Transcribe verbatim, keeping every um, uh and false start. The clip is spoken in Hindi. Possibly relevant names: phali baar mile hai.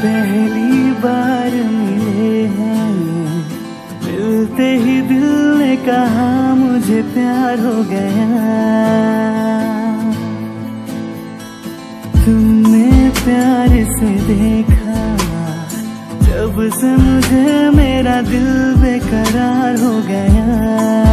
पहली बार मिले हैं, मिलते ही दिल ने कहा मुझे प्यार हो गया। तुमने प्यार से देखा, जब से मुझे मेरा दिल बेकरार हो गया।